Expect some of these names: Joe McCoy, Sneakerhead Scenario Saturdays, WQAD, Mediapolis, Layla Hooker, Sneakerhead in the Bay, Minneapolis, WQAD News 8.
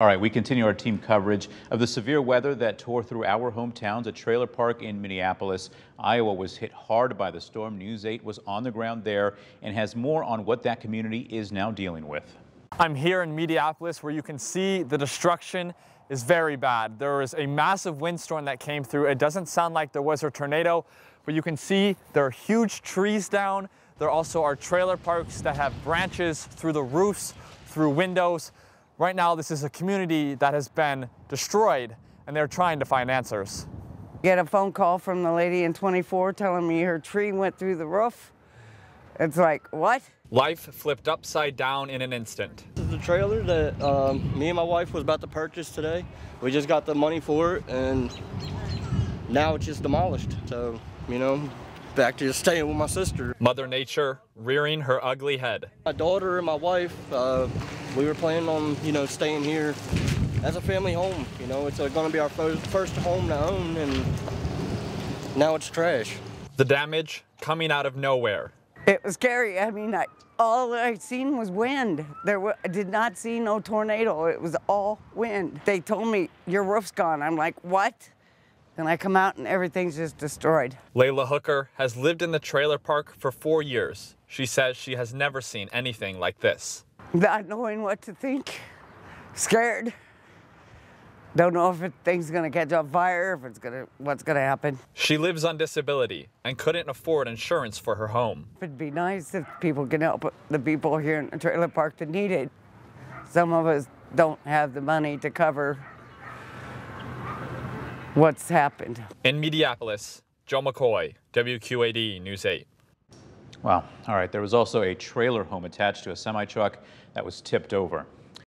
All right, we continue our team coverage of the severe weather that tore through our hometowns. A trailer park in Minneapolis, Iowa was hit hard by the storm. News 8 was on the ground there and has more on what that community is now dealing with. I'm here in Mediapolis where you can see the destruction is very bad. There was a massive windstorm that came through. It doesn't sound like there was a tornado, but you can see there are huge trees down. There also are trailer parks that have branches through the roofs, through windows. Right now, this is a community that has been destroyed, and they're trying to find answers. I get a phone call from the lady in 24 telling me her tree went through the roof. It's like, what? Life flipped upside down in an instant. This is the trailer that me and my wife was about to purchase today. We just got the money for it, and now it's just demolished. So, you know, back to just staying with my sister. Mother Nature rearing her ugly head. My daughter and my wife, we were planning on, you know, staying here as a family home. You know, it's going to be our first home to own, and now it's trash. The damage coming out of nowhere. It was scary. I mean, all I seen was wind. I did not see no tornado. It was all wind. They told me, your roof's gone. I'm like, what? And I come out and everything's just destroyed. Layla Hooker has lived in the trailer park for 4 years. She says she has never seen anything like this. Not knowing what to think, scared. Don't know if things gonna catch on fire, if it's gonna, what's gonna happen. She lives on disability and couldn't afford insurance for her home. It'd be nice if people can help the people here in the trailer park that need it. Some of us don't have the money to cover what's happened. In Mediapolis, Joe McCoy, WQAD News 8. Wow. All right. There was also a trailer home attached to a semi-truck that was tipped over.